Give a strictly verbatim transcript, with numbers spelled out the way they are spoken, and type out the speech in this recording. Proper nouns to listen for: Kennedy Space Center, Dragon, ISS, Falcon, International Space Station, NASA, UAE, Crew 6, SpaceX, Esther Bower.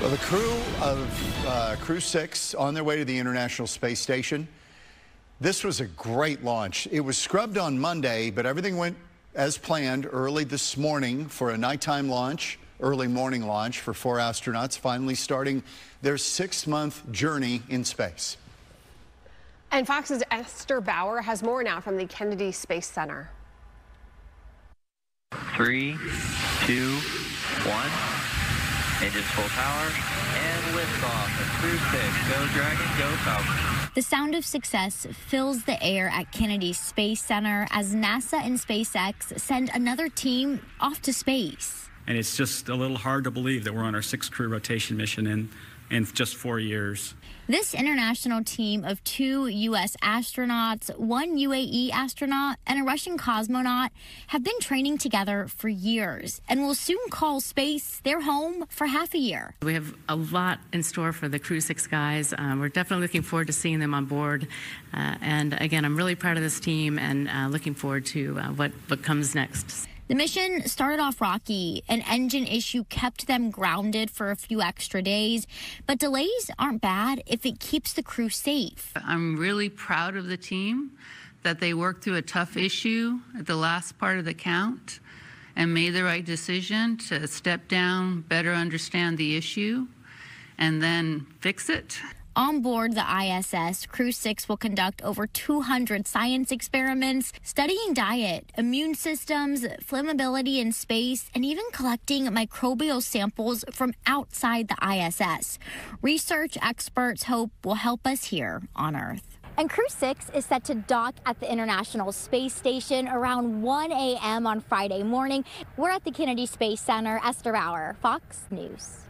Well, the crew of uh, Crew six on their way to the International Space Station. This was a great launch. It was scrubbed on Monday, but everything went as planned early this morning for a nighttime launch, early morning launch for four astronauts finally starting their six-month journey in space. And Fox's Esther Bower has more now from the Kennedy Space Center. Three, two, one. Engines full power and liftoff. And Crew six, go Dragon, go Falcon. The sound of success fills the air at Kennedy Space Center as NASA and SpaceX send another team off to space. And it's just a little hard to believe that we're on our sixth crew rotation mission in, in just four years. This international team of two U S astronauts, one U A E astronaut, and a Russian cosmonaut have been training together for years and will soon call space their home for half a year. We have a lot in store for the Crew six guys. Um, we're definitely looking forward to seeing them on board. Uh, and again, I'm really proud of this team and uh, looking forward to uh, what, what comes next. The mission started off rocky. An engine issue kept them grounded for a few extra days, but delays aren't bad if it keeps the crew safe. I'm really proud of the team that they worked through a tough issue at the last part of the count and made the right decision to step down, better understand the issue, and then fix it. On board the I S S, Crew six will conduct over two hundred science experiments, studying diet, immune systems, flammability in space, and even collecting microbial samples from outside the I S S. Research experts hope will help us here on Earth. And Crew six is set to dock at the International Space Station around one A M on Friday morning. We're at the Kennedy Space Center. Esther Bower, Fox News.